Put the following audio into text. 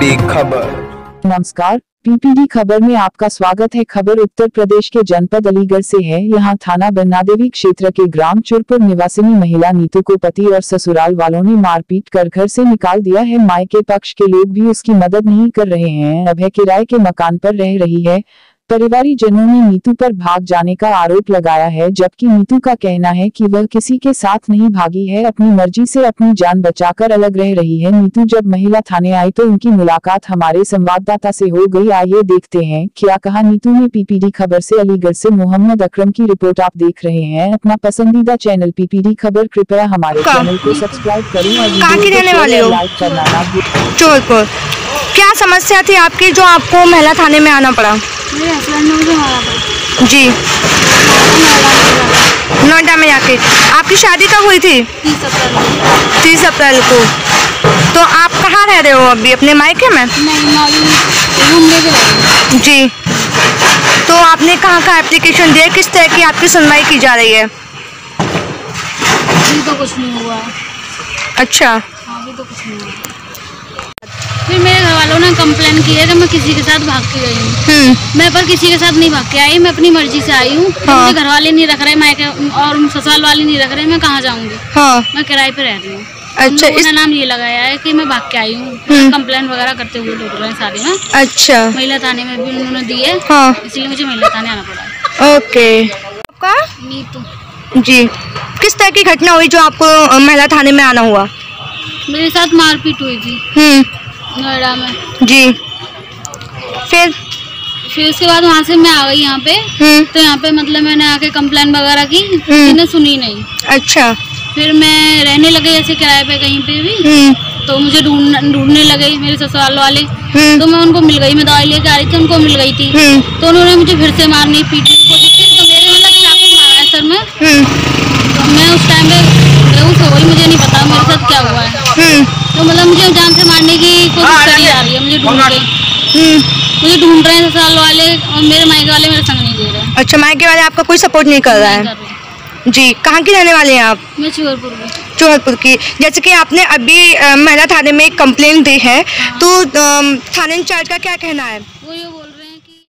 PPD खबर। नमस्कार, PPD खबर में आपका स्वागत है। खबर उत्तर प्रदेश के जनपद अलीगढ़ से है। यहाँ थाना बेन्ना क्षेत्र के ग्राम चुरपुर निवासिनी महिला नीतू को पति और ससुराल वालों ने मारपीट कर घर से निकाल दिया है। मायके पक्ष के लोग भी उसकी मदद नहीं कर रहे हैं। अब है किराए के मकान पर रह रही है। परिवारजनों ने नीतू पर भाग जाने का आरोप लगाया है, जबकि नीतू का कहना है कि वह किसी के साथ नहीं भागी है, अपनी मर्जी से अपनी जान बचाकर अलग रह रही है। नीतू जब महिला थाने आई तो उनकी मुलाकात हमारे संवाददाता से हो गई। आइए देखते हैं क्या कहा नीतू ने। पीपीडी खबर से अलीगढ़ से मोहम्मद अकरम की रिपोर्ट। आप देख रहे हैं अपना पसंदीदा चैनल पीपीडी खबर। कृपया हमारे चैनल को सब्सक्राइब करें। क्या समस्या थी आपकी जो आपको महिला थाने में आना पड़ा? मेरे हस्बैंड ने मुझे मारा था। जी, नोएडा में जाके। आपकी शादी कब हुई थी? 30 अप्रैल को। तो आप कहाँ रह रहे हो अभी, अपने मायके में? नहीं, जी। तो आपने कहाँ एप्लीकेशन दिया? किस तरह की आपकी सुनवाई की जा रही है? अभी तो कुछ नहीं हुआ। अच्छा, अभी तो कुछ नहीं हुआ। फिर मेरे घर वालों ने कंप्लेन किया कि मैं किसी के साथ भाग के गई हूँ। मैं पर किसी के साथ नहीं भाग के आई, मैं अपनी मर्जी से आई हूँ। मेरे घर वाले नहीं रख रहे मायके और ससुराल वाले नहीं रख रहे, मैं कहाँ जाऊँगी? मैं किराए पे रह रही हूँ। अच्छा, इसका नाम ये लगाया है कि मैं भाग के आई हूँ। कंप्लेन वगैरह करते हुए लोग रहे सारे में। अच्छा, महिला थाने में भी उन्होंने दी है, इसलिए मुझे महिला थाने आना पड़ा। ओके, आपका? नीतू। जी, किस तरह की घटना हुई जो आपको महिला थाने में आना हुआ? मेरे साथ मारपीट हुई थी नोएडा में। जी, फिर उसके बाद वहाँ से मैं आ गई यहाँ पे। तो यहाँ पे मतलब मैंने आके कंप्लेन वगैरह की, इन्हें सुनी नहीं। अच्छा, फिर मैं रहने लगी ऐसे किराए पे कहीं पे भी। तो मुझे ढूंढने लगे मेरे ससुराल वाले, तो मैं उनको मिल गई। मैं दवाई लेके आ रही थी, उनको मिल गई थी। तो उन्होंने मुझे फिर से मारने पीटने की कोशिश की, तो मेरे मतलब चाकू मारा सर में। तो मैं उस टाइम पे बेहूस हो गई, मुझे नहीं पता मेरे साथ क्या हुआ है। तो मतलब मुझे जान से मारने की कोशिश करी जा रही है। मुझे ढूंढ रहे हैं ससुराल वाले, और मेरे मायके वाले मेरे संग नहीं दे रहे। अच्छा, मायके वाले आपका कोई सपोर्ट नहीं कर रहा है? जी, कहाँ की रहने वाले हैं आप? मैं चुरपुर की। जैसे कि आपने अभी महिला थाने में एक कंप्लेंट दी है, तो थाना इंचार्ज का क्या कहना है?